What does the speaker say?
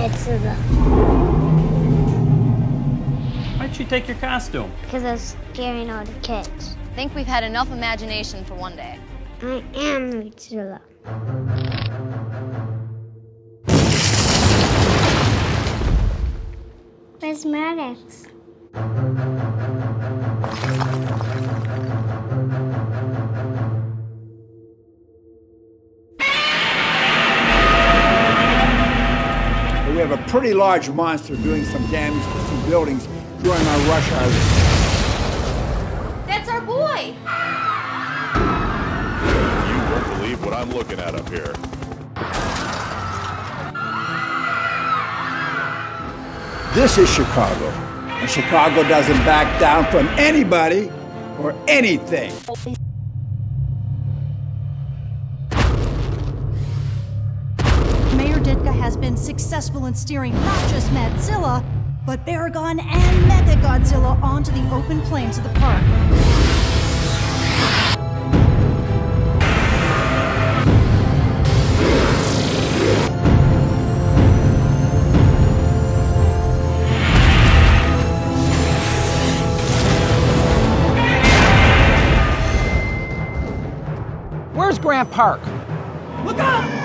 Madzilla. Why'd you take your costume? Because I was scaring all the kids. I think we've had enough imagination for one day. I am Madzilla. Where's Maddox? We have a pretty large monster doing some damage to some buildings during our rush hour. That's our boy! You won't believe what I'm looking at up here. This is Chicago, and Chicago doesn't back down from anybody or anything. Has been successful in steering not just Madzilla, but Baragon and Metagodzilla onto the open plains of the park. Where's Grant Park? Look out!